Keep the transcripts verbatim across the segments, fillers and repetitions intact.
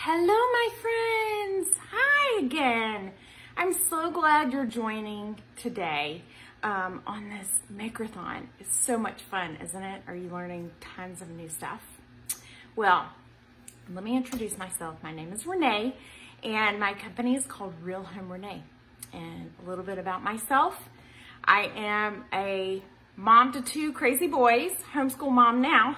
Hello, my friends. Hi again. I'm so glad you're joining today um, on this MAKERTHON. It's so much fun, isn't it? Are you learning tons of new stuff? Well, let me introduce myself. My name is Renee, and my company is called Real Home Renae. And a little bit about myself. I am a mom to two crazy boys, homeschool mom now.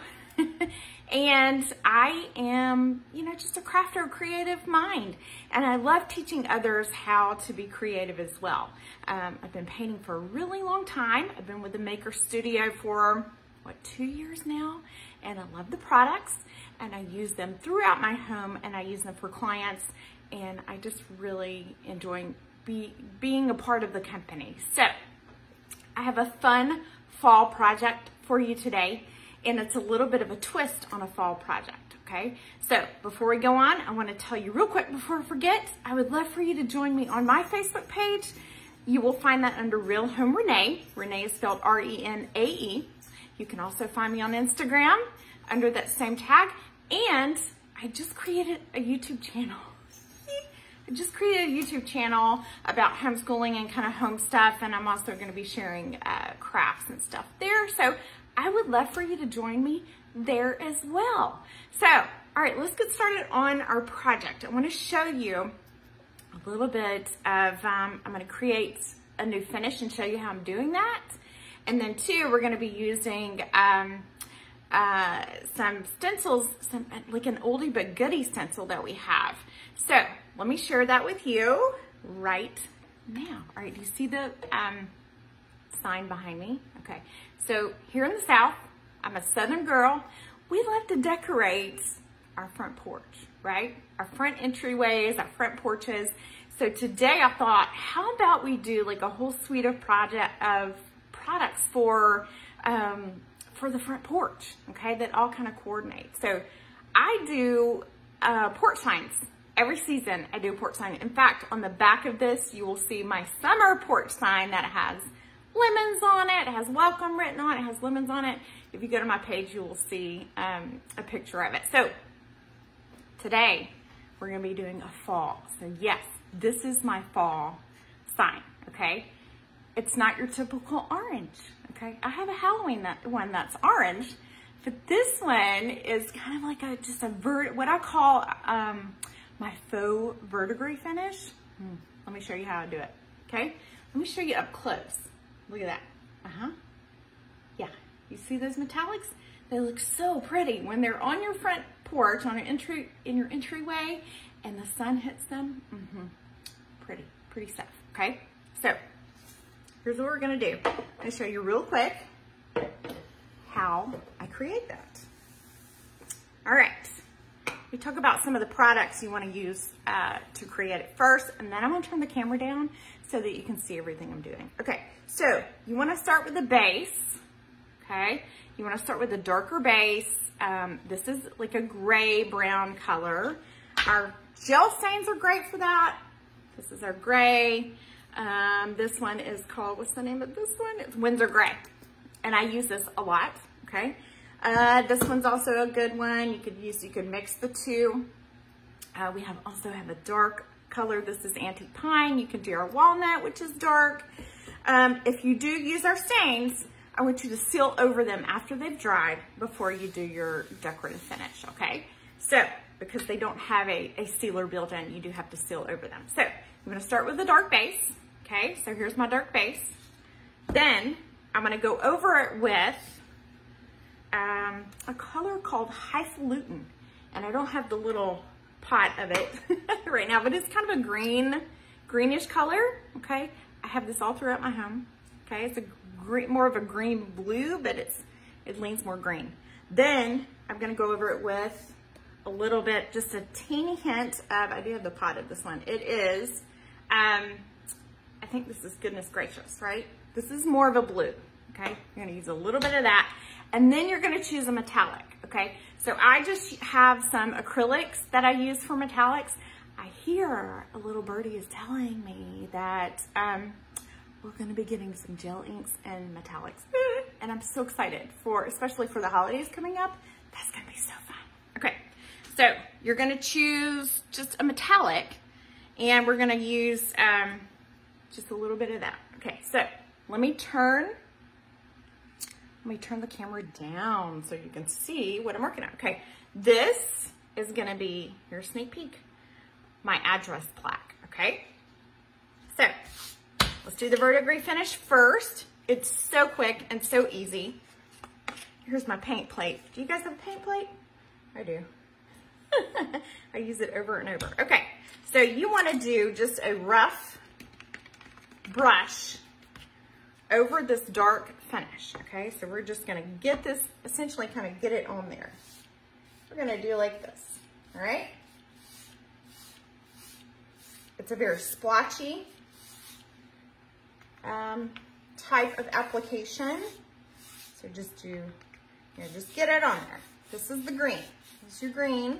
And I am, you know, just a crafter, creative mind. And I love teaching others how to be creative as well. Um, I've been painting for a really long time. I've been with the Maker Studio for, what, two years now? And I love the products, and I use them throughout my home, and I use them for clients. And I just really enjoy be, being a part of the company. So I have a fun fall project for you today. And it's a little bit of a twist on a fall project, okay? So before we go on, I want to tell you real quick before I forget, I would love for you to join me on my Facebook page. You will find that under Real Home Renae. Renae is spelled R E N A E. You can also find me on Instagram under that same tag. And I just created a YouTube channel. I just created a YouTube channel about homeschooling and kind of home stuff. And I'm also going to be sharing uh, crafts and stuff there. So I would love for you to join me there as well. So, all right, let's get started on our project. I want to show you a little bit of, um, I'm going to create a new finish and show you how I'm doing that. And then two, we're going to be using um, uh, some stencils, some like an oldie but goodie stencil that we have. So let me share that with you right now. All right, do you see the um, sign behind me? Okay. So here in the South, I'm a Southern girl. We love to decorate our front porch, right? Our front entryways, our front porches. So today I thought, how about we do like a whole suite of project of products for um, for the front porch, okay? That all kind of coordinate. So I do uh, porch signs. Every season I do a porch sign. In fact, on the back of this, you will see my summer porch sign that has lemons on it. It has welcome written on it. It has lemons on it. If you go to my page, you will see um, a picture of it. So today we're going to be doing a fall. So yes, this is my fall sign. Okay. It's not your typical orange. Okay. I have a Halloween that one that's orange, but this one is kind of like a, just a vert, what I call um, my faux verdigris finish. Hmm. Let me show you how I do it. Okay. Let me show you up close. Look at that. Uh-huh. Yeah. You see those metallics? They look so pretty when they're on your front porch, on an entry, in your entryway, and the sun hits them. Mm-hmm. Pretty, pretty stuff. Okay. So here's what we're going to do. I'm going to show you real quick how I create that. All right. We talk about some of the products you want to use uh, to create it first, and then I'm going to turn the camera down so that you can see everything I'm doing. Okay, so you want to start with the base, okay? You want to start with a darker base. Um, this is like a gray-brown color. Our gel stains are great for that. This is our gray. Um, this one is called, what's the name of this one? It's Windsor Gray, and I use this a lot, okay? Uh, this one's also a good one. You could use, you could mix the two. Uh, we have also have a dark color. This is Antique Pine. You can do our walnut, which is dark. Um, if you do use our stains, I want you to seal over them after they've dried before you do your decorative finish, okay? So, because they don't have a, a sealer built in, you do have to seal over them. So, I'm going to start with the dark base, okay? So, here's my dark base. Then, I'm going to go over it with Um, a color called Hyfalutin, and I don't have the little pot of it right now, but it's kind of a green, greenish color, okay? I have this all throughout my home, okay? It's a green, more of a green blue, but it's it leans more green. Then I'm going to go over it with a little bit, just a teeny hint of, I do have the pot of this one. It is, um, I think this is Goodness Gracious, right? This is more of a blue, okay? You're going to use a little bit of that. And then you're gonna choose a metallic, okay? So I just have some acrylics that I use for metallics. I hear a little birdie is telling me that um, we're gonna be getting some gel inks and metallics. And I'm so excited for, especially for the holidays coming up. That's gonna be so fun. Okay, So you're gonna choose just a metallic, and we're gonna use um, just a little bit of that. Okay, so let me turn, let me turn the camera down so you can see what I'm working on. Okay, this is gonna be your sneak peek, my address plaque, okay? So let's do the verdigris finish first. It's so quick and so easy. Here's my paint plate. Do you guys have a paint plate? I do. I use it over and over. Okay, so you wanna do just a rough brush over this dark finish, okay? So we're just gonna get this, essentially kind of get it on there. We're gonna do like this, all right? It's a very splotchy um, type of application. So just do, you know, just get it on there. This is the green, this is your green.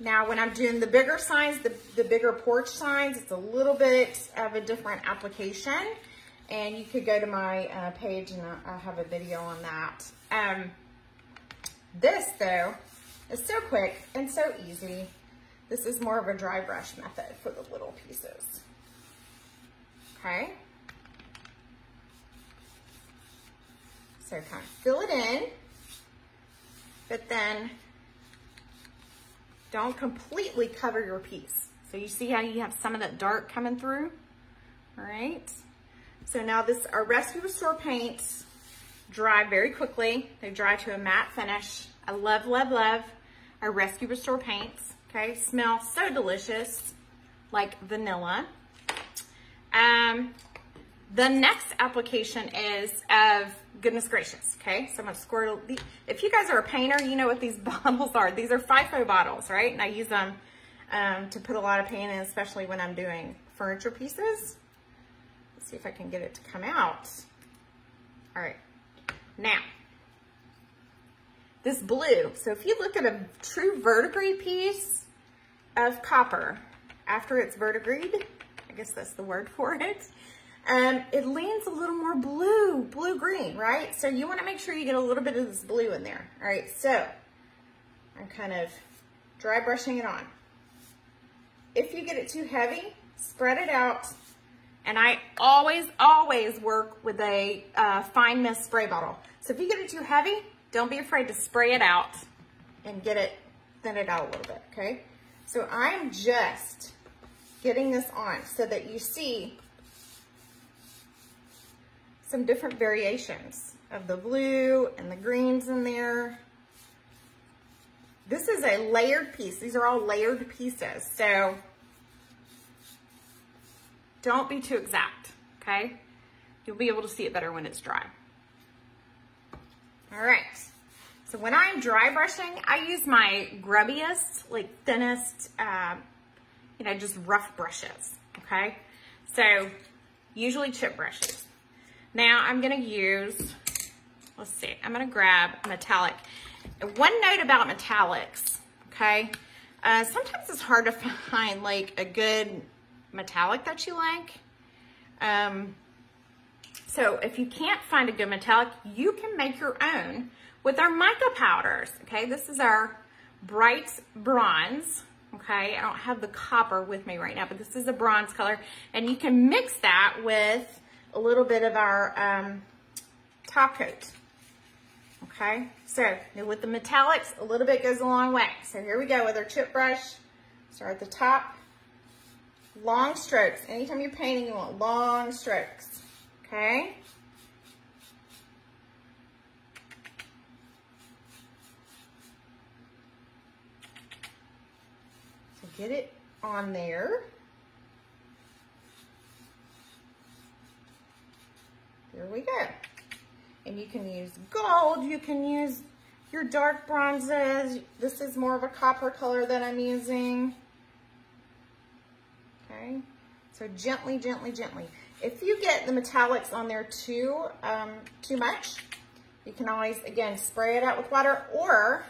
Now when I'm doing the bigger signs, the, the bigger porch signs, it's a little bit of a different application. And you could go to my uh, page and I, I have a video on that. Um, this though, is so quick and so easy. This is more of a dry brush method for the little pieces, okay? So kind of fill it in, but then don't completely cover your piece. So you see how you have some of that dark coming through? All right. So now this, our Rescue Restore paints dry very quickly. They dry to a matte finish. I love, love, love our Rescue Restore paints. Okay, smell so delicious, like vanilla. Um, the next application is of, goodness gracious, okay? So I'm gonna squirt, if you guys are a painter, you know what these bottles are. These are FIFO bottles, right? And I use them um, to put a lot of paint in, especially when I'm doing furniture pieces. Let's see if I can get it to come out. All right, now, this blue. So if you look at a true verdigris piece of copper, after it's verdigrised, I guess that's the word for it, Um, it leans a little more blue, blue-green, right? So you want to make sure you get a little bit of this blue in there. All right, so I'm kind of dry brushing it on. If you get it too heavy, spread it out. And I always, always work with a uh, fine mist spray bottle. So if you get it too heavy, don't be afraid to spray it out and get it, thin it out a little bit, okay? So I'm just getting this on so that you see some different variations of the blue and the greens in there. This is a layered piece. These are all layered pieces. So don't be too exact, okay? You'll be able to see it better when it's dry. All right, so when I'm dry brushing, I use my grubbiest, like thinnest, uh, you know, just rough brushes, okay? So usually chip brushes. Now I'm gonna use, let's see, I'm gonna grab metallic. One note about metallics, okay? Uh, sometimes it's hard to find like a good metallic that you like. Um, so if you can't find a good metallic, you can make your own with our mica powders, okay? This is our bright bronze, okay? I don't have the copper with me right now, but this is a bronze color, and you can mix that with a little bit of our um, top coat, okay? So with the metallics, a little bit goes a long way. So here we go with our chip brush. Start at the top, long strokes. Anytime you're painting, you want long strokes, okay? So get it on there. Here we go. And you can use gold, you can use your dark bronzes. This is more of a copper color that I'm using. Okay, so gently, gently, gently. If you get the metallics on there too, um, too much, you can always, again, spray it out with water or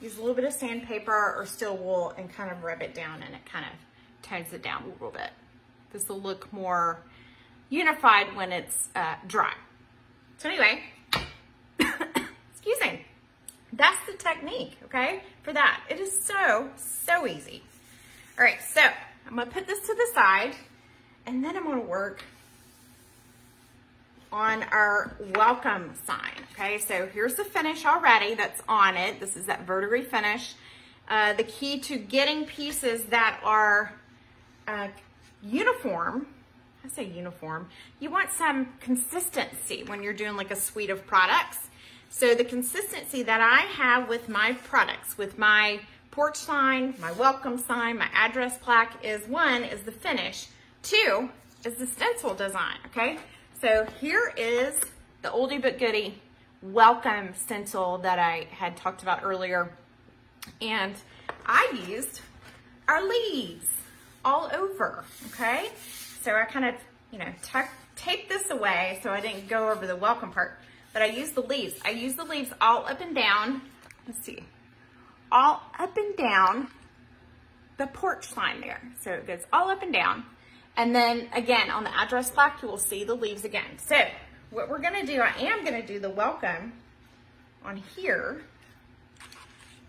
use a little bit of sandpaper or steel wool and kind of rub it down, and it kind of tones it down a little bit. This will look more unified when it's uh, dry. So anyway, excuse me, That's the technique, okay, for that. It is so, so easy. All right, so I'm gonna put this to the side, and then I'm gonna work on our welcome sign, okay? So here's the finish already that's on it. This is that verdigris finish. Uh, the key to getting pieces that are uh, uniform, I say uniform, you want some consistency when you're doing like a suite of products. So the consistency that I have with my products, with my porch sign, my welcome sign, my address plaque is one, is the finish. Two is the stencil design, okay? So here is the oldie but goodie welcome stencil that I had talked about earlier. And I used our leaves all over, okay? So I kind of, you know, taped this away so I didn't go over the welcome part, but I used the leaves. I used the leaves all up and down, let's see, all up and down the porch line there. So it goes all up and down. And then again, on the address plaque, you will see the leaves again. So what we're gonna do, I am gonna do the welcome on here,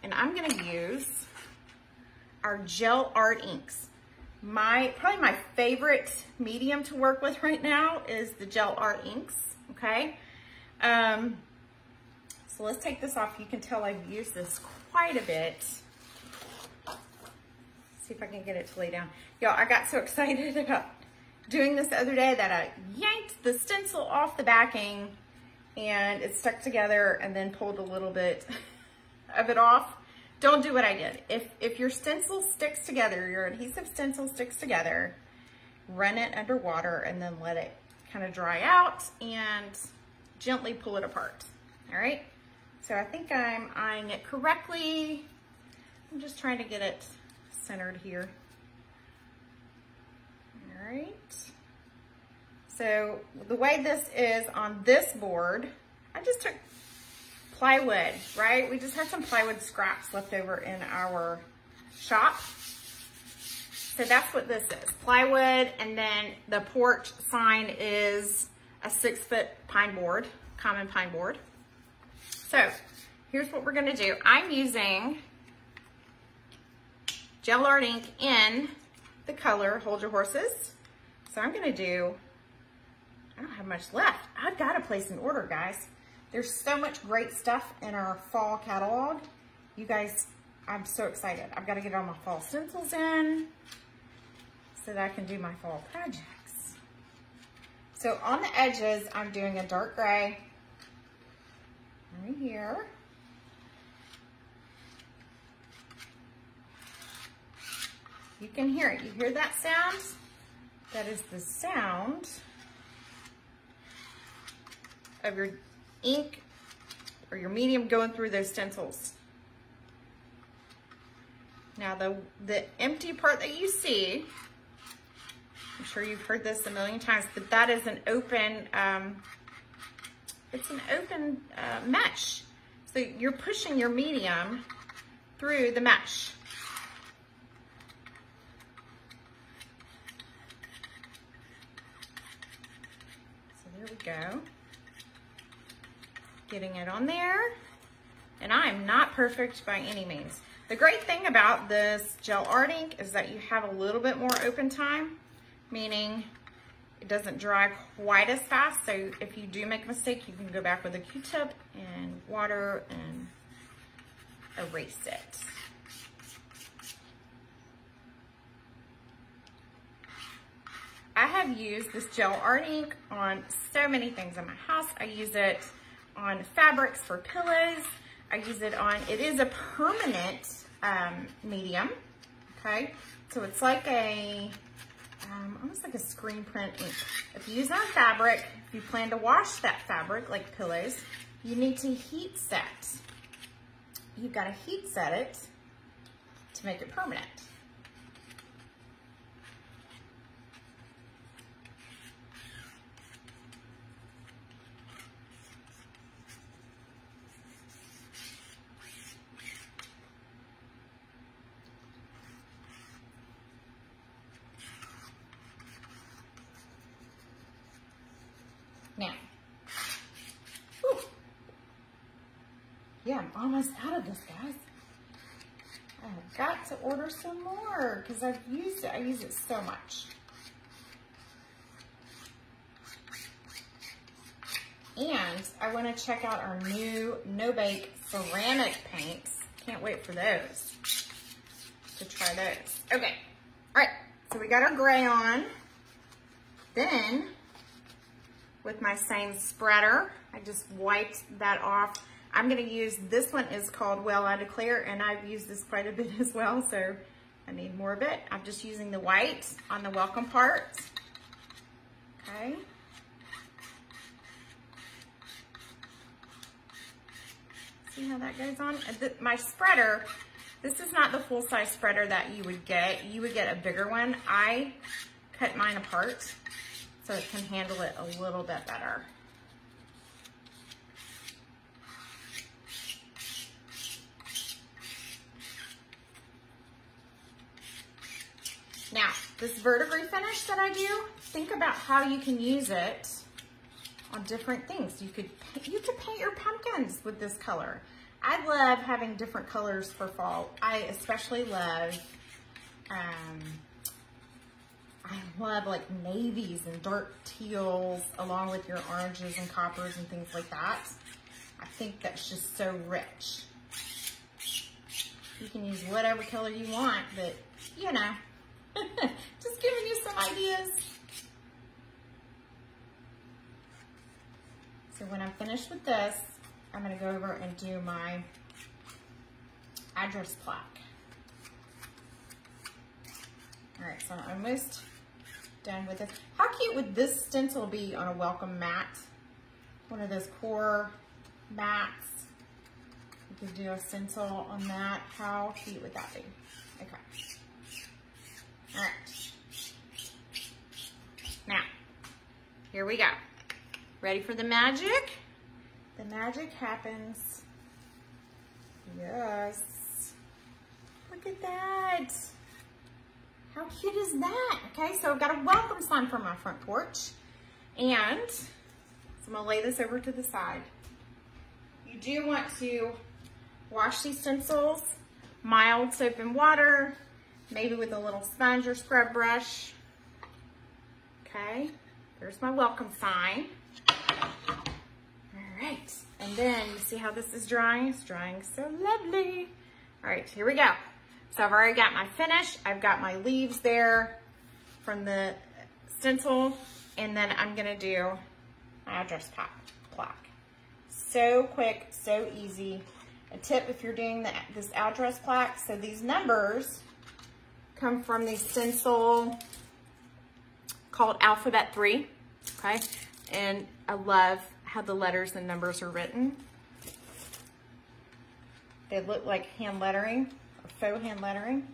and I'm gonna use our Gel Art Inks. My, probably my favorite medium to work with right now is the Gel Art Inks, okay? Um, so let's take this off. You can tell I've used this quite a bit. See if I can get it to lay down. Y'all, I got so excited about doing this the other day that I yanked the stencil off the backing and it stuck together, and then pulled a little bit of it off. Don't do what I did. If, if your stencil sticks together, your adhesive stencil sticks together, run it underwater and then let it kind of dry out and gently pull it apart. All right. So I think I'm eyeing it correctly. I'm just trying to get it centered here. All right. So the way this is on this board, I just took plywood, right? We just had some plywood scraps left over in our shop. So that's what this is, plywood. And then the porch sign is a six foot pine board, common pine board. So here's what we're gonna do. I'm using Gel Art Ink in the color Hold Your Horses. So I'm gonna do, I don't have much left. I've gotta place an order, guys. There's so much great stuff in our fall catalog. You guys, I'm so excited. I've gotta get all my fall stencils in so that I can do my fall projects. So on the edges, I'm doing a dark gray right here. You can hear it. You hear that sound? That is the sound of your ink or your medium going through those stencils. Now the, the empty part that you see, I'm sure you've heard this a million times, but that is an open, um, it's an open uh, mesh. So you're pushing your medium through the mesh. There we go, getting it on there. And I'm not perfect by any means. The great thing about this Gel Art Ink is that you have a little bit more open time, meaning it doesn't dry quite as fast. So if you do make a mistake, you can go back with a Q-tip and water and erase it. I have used this Gel Art Ink on so many things in my house. I use it on fabrics for pillows. I use it on, it is a permanent um, medium, okay? So it's like a, um, almost like a screen print ink. If you use it on fabric, if you plan to wash that fabric, like pillows, you need to heat set. You've got to heat set it to make it permanent. Yeah, I'm almost out of this, guys. I've got to order some more because I've used it. I use it so much. And I want to check out our new no-bake ceramic paints. Can't wait for those, to try those. Okay, all right, so we got our gray on. Then, with my same spreader, I just wiped that off. I'm gonna use, this one is called Well I Declare, and I've used this quite a bit as well, so I need more of it. I'm just using the white on the welcome part, okay? See how that goes on? My spreader, this is not the full-size spreader that you would get. You would get a bigger one. I cut mine apart so it can handle it a little bit better. Now, this verdigris finish that I do, think about how you can use it on different things. You could, you could paint your pumpkins with this color. I love having different colors for fall. I especially love, um, I love like navies and dark teals along with your oranges and coppers and things like that. I think that's just so rich. You can use whatever color you want, but you know, just giving you some ideas. So when I'm finished with this, I'm gonna go over and do my address plaque. All right, so I'm almost done with this. How cute would this stencil be on a welcome mat? One of those core mats. You could do a stencil on that. How cute would that be? Okay. All right. Now, here we go. Ready for the magic? The magic happens. Yes. Look at that. How cute is that? Okay, so I've got a welcome sign for my front porch. And so I'm gonna lay this over to the side. You do want to wash these stencils, mild soap and water, maybe with a little sponge or scrub brush. Okay, there's my welcome sign. All right, and then you see how this is drying? It's drying so lovely. All right, here we go. So I've already got my finish. I've got my leaves there from the stencil, and then I'm gonna do my address plaque. So quick, so easy. A tip if you're doing the, this address plaque, so these numbers come from the stencil called Alphabet three, okay? And I love how the letters and numbers are written. They look like hand lettering, or faux hand lettering.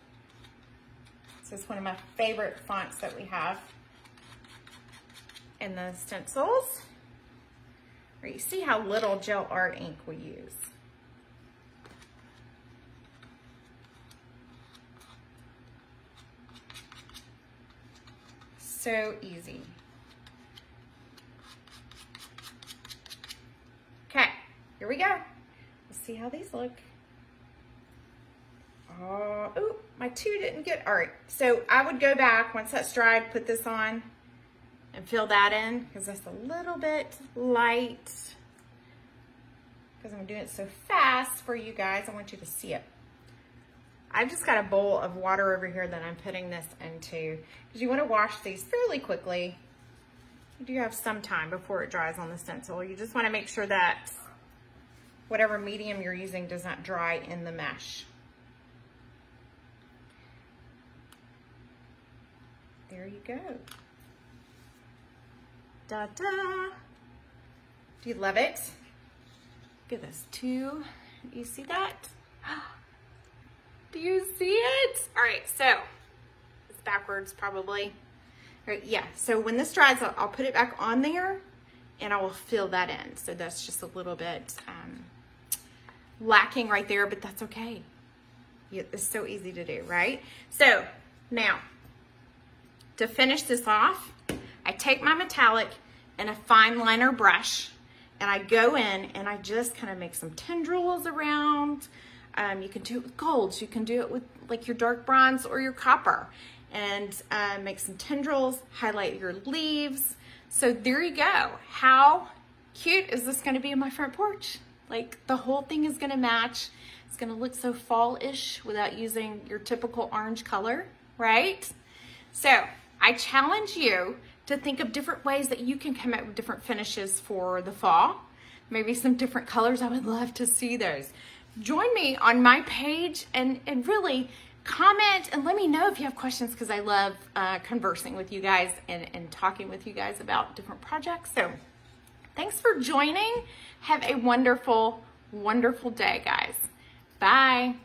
So it's one of my favorite fonts that we have in the stencils. Or you see how little gel art ink we use. So easy. Here we go. Let's see how these look. Oh, ooh, my two didn't get, all right. So I would go back, once that's dried, put this on and fill that in because that's a little bit light because I'm doing it so fast for you guys. I want you to see it. I've just got a bowl of water over here that I'm putting this into because you want to wash these fairly quickly. You do have some time before it dries on the stencil. You just want to make sure that whatever medium you're using does not dry in the mesh. There you go. Da-da. Do you love it? Look at this too. Do you see that? Do you see it? All right, so it's backwards probably. All right, yeah, so when this dries, I'll, I'll put it back on there and I will fill that in. So that's just a little bit um, lacking right there, but that's okay. It's so easy to do, right? So now, to finish this off, I take my metallic and a fine liner brush And I go in and I just kind of make some tendrils around. Um, you can do it with golds. You can do it with like your dark bronze or your copper, and uh, make some tendrils, highlight your leaves. So there you go. How cute is this going to be in my front porch? Like, the whole thing is going to match. It's going to look so fall-ish without using your typical orange color, right? So I challenge you to think of different ways that you can come up with different finishes for the fall. Maybe some different colors. I would love to see those. Join me on my page and, and really comment and let me know if you have questions, because I love uh, conversing with you guys and, and talking with you guys about different projects. So thanks for joining. Have a wonderful, wonderful day, guys. Bye.